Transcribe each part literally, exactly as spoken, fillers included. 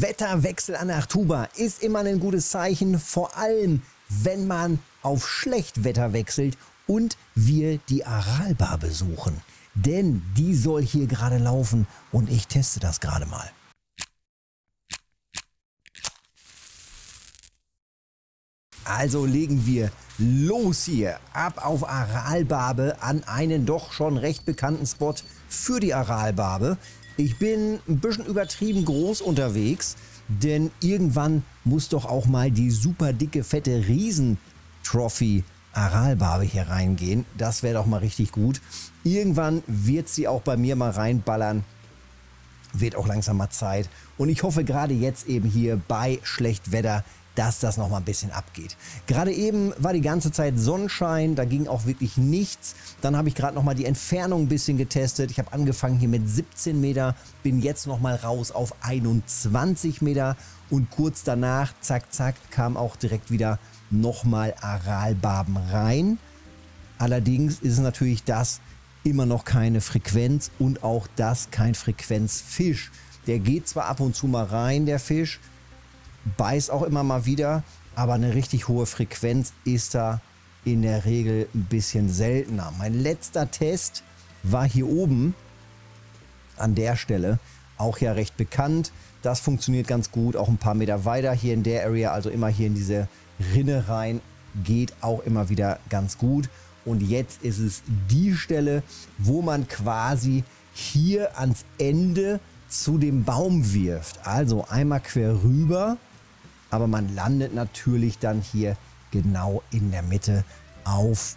Wetterwechsel an der Achtuba ist immer ein gutes Zeichen, vor allem wenn man auf Schlechtwetter wechselt und wir die Aralbarbe suchen. Denn die soll hier gerade laufen und ich teste das gerade mal. Also legen wir los hier, ab auf Aralbarbe an einen doch schon recht bekannten Spot für die Aralbarbe. Ich bin ein bisschen übertrieben groß unterwegs, denn irgendwann muss doch auch mal die super dicke, fette Riesen-Trophy Aralbarbe hier reingehen. Das wäre doch mal richtig gut. Irgendwann wird sie auch bei mir mal reinballern. Wird auch langsam mal Zeit. Und ich hoffe gerade jetzt eben hier bei Schlechtwetter, dass das noch mal ein bisschen abgeht. Gerade eben war die ganze Zeit Sonnenschein, da ging auch wirklich nichts. Dann habe ich gerade noch mal die Entfernung ein bisschen getestet. Ich habe angefangen hier mit siebzehn Meter, bin jetzt noch mal raus auf einundzwanzig Meter und kurz danach, zack, zack, kam auch direkt wieder noch mal Aralbarben rein. Allerdings ist es natürlich das immer noch keine Frequenz und auch das kein Frequenzfisch. Der geht zwar ab und zu mal rein, der Fisch, beißt auch immer mal wieder, aber eine richtig hohe Frequenz ist da in der Regel ein bisschen seltener. Mein letzter Test war hier oben an der Stelle, auch ja recht bekannt. Das funktioniert ganz gut, auch ein paar Meter weiter hier in der Area, also immer hier in diese Rinne rein, geht auch immer wieder ganz gut. Und jetzt ist es die Stelle, wo man quasi hier ans Ende zu dem Baum wirft. Also einmal quer rüber, aber man landet natürlich dann hier genau in der Mitte auf,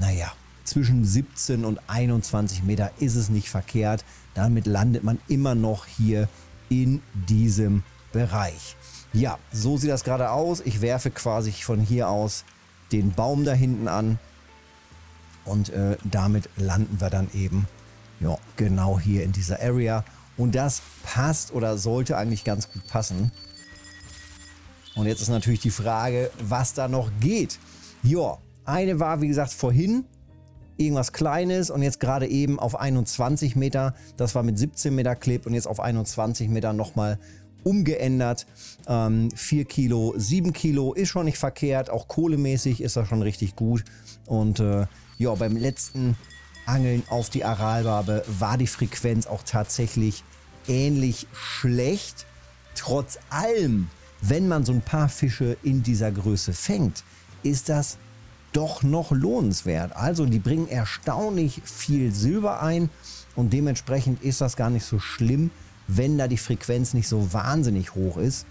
naja, zwischen siebzehn und einundzwanzig Meter ist es nicht verkehrt. Damit landet man immer noch hier in diesem Bereich. Ja, so sieht das gerade aus. Ich werfe quasi von hier aus den Baum da hinten an und äh, damit landen wir dann eben ja, genau hier in dieser Area. Und das passt oder sollte eigentlich ganz gut passen. Und jetzt ist natürlich die Frage, was da noch geht. Ja, eine war, wie gesagt, vorhin irgendwas Kleines und jetzt gerade eben auf einundzwanzig Meter. Das war mit siebzehn Meter Clip und jetzt auf einundzwanzig Meter nochmal umgeändert. Ähm, vier Kilo, sieben Kilo ist schon nicht verkehrt. Auch kohlemäßig ist das schon richtig gut. Und äh, ja, beim letzten Angeln auf die Aralbarbe war die Frequenz auch tatsächlich ähnlich schlecht. Trotz allem, wenn man so ein paar Fische in dieser Größe fängt, ist das doch noch lohnenswert. Also die bringen erstaunlich viel Silber ein und dementsprechend ist das gar nicht so schlimm, wenn da die Frequenz nicht so wahnsinnig hoch ist.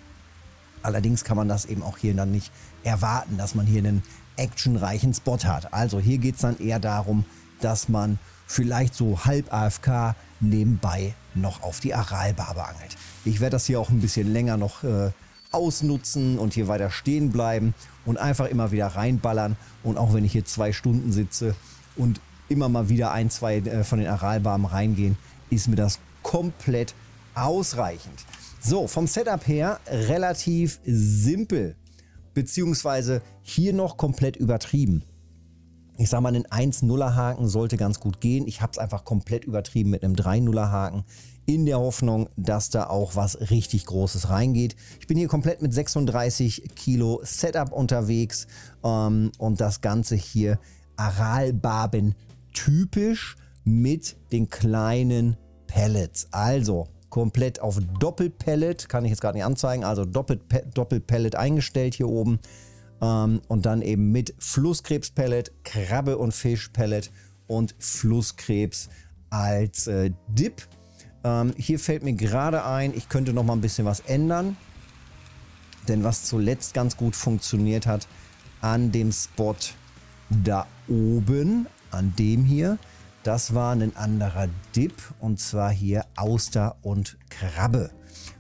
Allerdings kann man das eben auch hier dann nicht erwarten, dass man hier einen actionreichen Spot hat. Also hier geht es dann eher darum, dass man vielleicht so halb A F K nebenbei noch auf die Aralbarbe angelt. Ich werde das hier auch ein bisschen länger noch äh, ausnutzen und hier weiter stehen bleiben und einfach immer wieder reinballern. Und auch wenn ich hier zwei Stunden sitze und immer mal wieder ein, zwei äh, von den Aralbarben reingehen, ist mir das komplett ausreichend. So, vom Setup her relativ simpel, beziehungsweise hier noch komplett übertrieben. Ich sag mal, ein eins Komma nuller Haken sollte ganz gut gehen. Ich habe es einfach komplett übertrieben mit einem drei Komma nuller Haken in der Hoffnung, dass da auch was richtig Großes reingeht. Ich bin hier komplett mit sechsunddreißig Kilo Setup unterwegs ähm, und das Ganze hier Aralbarben typisch mit den kleinen Pellets. Also komplett auf Doppelpellet, kann ich jetzt gerade nicht anzeigen, also Doppelpellet eingestellt hier oben. Und dann eben mit Flusskrebs-Pellet, Krabbe- und Fisch-Pellet und Flusskrebs als äh, Dip. Ähm, hier fällt mir gerade ein, ich könnte noch mal ein bisschen was ändern. Denn was zuletzt ganz gut funktioniert hat, an dem Spot da oben, an dem hier, das war ein anderer Dip. Und zwar hier Auster und Krabbe.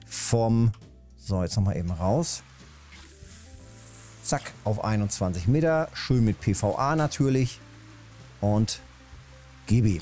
Vom, so jetzt noch mal eben raus. Zack, auf einundzwanzig Meter, schön mit P V A natürlich und gib ihm.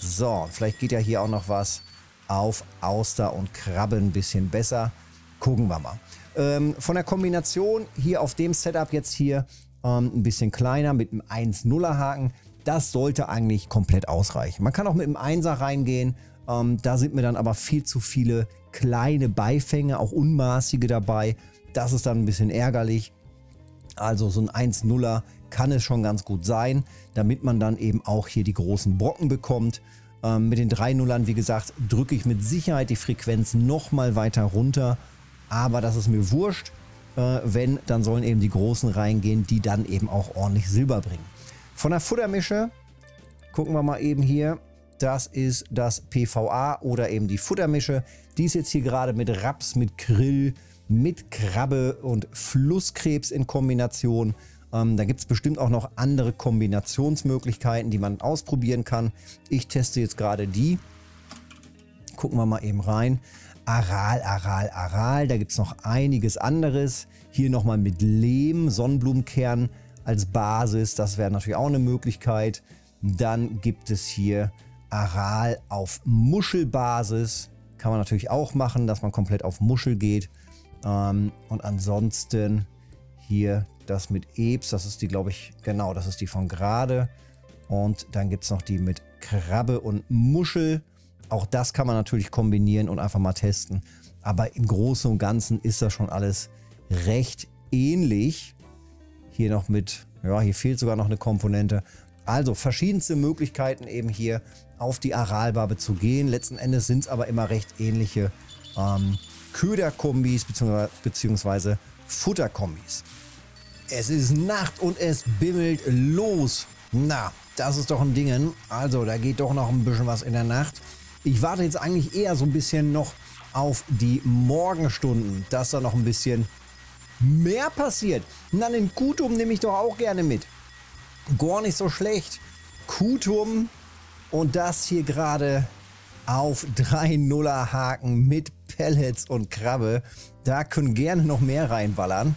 So, vielleicht geht ja hier auch noch was auf Auster und Krabbe ein bisschen besser. Gucken wir mal. Ähm, von der Kombination hier auf dem Setup jetzt hier ähm, ein bisschen kleiner mit einem eins Komma nuller Haken, das sollte eigentlich komplett ausreichen. Man kann auch mit einem Einser reingehen, ähm, da sind mir dann aber viel zu viele kleine Beifänge, auch unmaßige dabei. Das ist dann ein bisschen ärgerlich. Also so ein eins nuller kann es schon ganz gut sein, damit man dann eben auch hier die großen Brocken bekommt. Ähm, mit den drei Nullern, wie gesagt, drücke ich mit Sicherheit die Frequenz nochmal weiter runter. Aber das ist mir wurscht. Äh, wenn, dann sollen eben die großen reingehen, die dann eben auch ordentlich Silber bringen. Von der Futtermische gucken wir mal eben hier. Das ist das P V A oder eben die Futtermische. Die ist jetzt hier gerade mit Raps, mit Krill, mit Krabbe und Flusskrebs in Kombination. Ähm, da gibt es bestimmt auch noch andere Kombinationsmöglichkeiten, die man ausprobieren kann. Ich teste jetzt gerade die. Gucken wir mal eben rein. Aral, Aral, Aral. Da gibt es noch einiges anderes. Hier nochmal mit Lehm, Sonnenblumenkern als Basis. Das wäre natürlich auch eine Möglichkeit. Dann gibt es hier Aral auf Muschelbasis. Kann man natürlich auch machen, dass man komplett auf Muschel geht. Ähm, und ansonsten hier das mit Ebs. Das ist die, glaube ich, genau, das ist die von gerade. Und dann gibt es noch die mit Krabbe und Muschel. Auch das kann man natürlich kombinieren und einfach mal testen. Aber im Großen und Ganzen ist das schon alles recht ähnlich. Hier noch mit, ja, hier fehlt sogar noch eine Komponente. Also verschiedenste Möglichkeiten eben hier auf die Aralbarbe zu gehen. Letzten Endes sind es aber immer recht ähnliche ähm, Köderkombis bzw. Futterkombis. Es ist Nacht und es bimmelt los. Na, das ist doch ein Dingen. Also da geht doch noch ein bisschen was in der Nacht. Ich warte jetzt eigentlich eher so ein bisschen noch auf die Morgenstunden, dass da noch ein bisschen mehr passiert. Na, den Kutum nehme ich doch auch gerne mit. Gar nicht so schlecht. Kutum und das hier gerade auf drei Nuller Haken mit Pellets und Krabbe. Da können gerne noch mehr reinballern.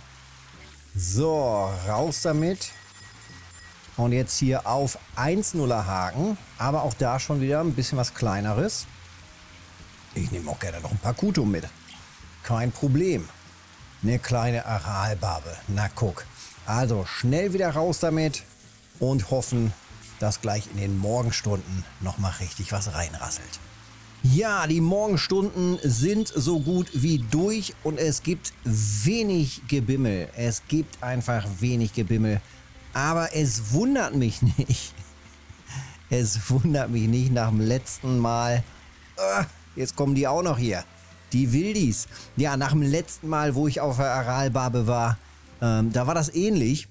So, raus damit. Und jetzt hier auf eins Nuller Haken. Aber auch da schon wieder ein bisschen was Kleineres. Ich nehme auch gerne noch ein paar Kutum mit. Kein Problem. Eine kleine Aralbarbe. Na guck. Also schnell wieder raus damit. Und hoffen, dass gleich in den Morgenstunden nochmal richtig was reinrasselt. Ja, die Morgenstunden sind so gut wie durch. Und es gibt wenig Gebimmel. Es gibt einfach wenig Gebimmel. Aber es wundert mich nicht. Es wundert mich nicht nach dem letzten Mal. Jetzt kommen die auch noch hier. Die Wildis. Ja, nach dem letzten Mal, wo ich auf der Aralbarbe war, ähm, da war das ähnlich.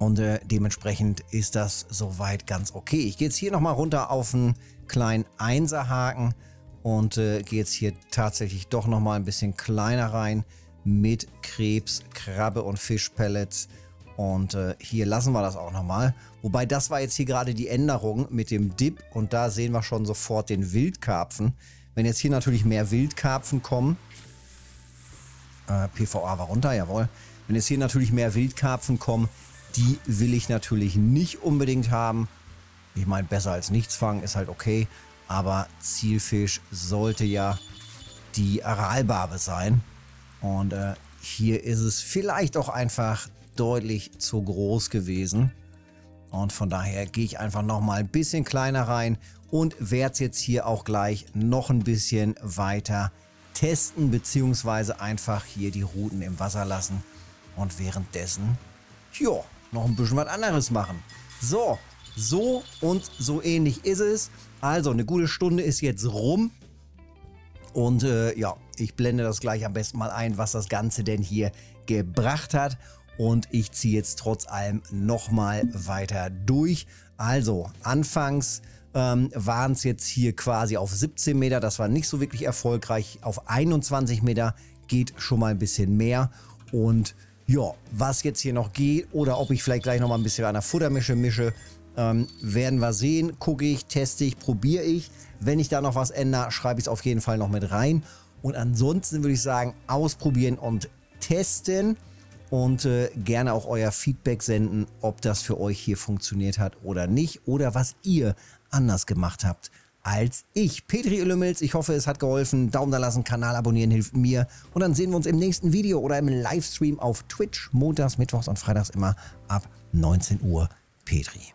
Und äh, dementsprechend ist das soweit ganz okay. Ich gehe jetzt hier nochmal runter auf einen kleinen Einserhaken und äh, gehe jetzt hier tatsächlich doch nochmal ein bisschen kleiner rein mit Krebs, Krabbe und Fischpellets. Und äh, hier lassen wir das auch nochmal. Wobei das war jetzt hier gerade die Änderung mit dem Dip. Und da sehen wir schon sofort den Wildkarpfen. Wenn jetzt hier natürlich mehr Wildkarpfen kommen. Äh, P V A war runter, jawohl. Wenn jetzt hier natürlich mehr Wildkarpfen kommen, die will ich natürlich nicht unbedingt haben. Ich meine, besser als nichts fangen ist halt okay. Aber Zielfisch sollte ja die Aralbarbe sein. Und äh, hier ist es vielleicht auch einfach deutlich zu groß gewesen. Und von daher gehe ich einfach nochmal ein bisschen kleiner rein und werde es jetzt hier auch gleich noch ein bisschen weiter testen, beziehungsweise einfach hier die Ruten im Wasser lassen und währenddessen, ja, noch ein bisschen was anderes machen. So, so und so ähnlich ist es. Also eine gute Stunde ist jetzt rum und äh, ja, ich blende das gleich am besten mal ein, was das Ganze denn hier gebracht hat. Und ich ziehe jetzt trotz allem nochmal weiter durch. Also anfangs ähm, waren es jetzt hier quasi auf siebzehn Meter. Das war nicht so wirklich erfolgreich. Auf einundzwanzig Meter geht schon mal ein bisschen mehr. Und ja, was jetzt hier noch geht oder ob ich vielleicht gleich nochmal ein bisschen an der Futtermische mische, ähm, werden wir sehen. Gucke ich, teste ich, probiere ich. Wenn ich da noch was ändere, schreibe ich es auf jeden Fall noch mit rein. Und ansonsten würde ich sagen, ausprobieren und testen. Und äh, gerne auch euer Feedback senden, ob das für euch hier funktioniert hat oder nicht. Oder was ihr anders gemacht habt als ich. Petri Lümmels, ich hoffe, es hat geholfen. Daumen da lassen, Kanal abonnieren hilft mir. Und dann sehen wir uns im nächsten Video oder im Livestream auf Twitch. Montags, Mittwochs und Freitags immer ab neunzehn Uhr. Petri.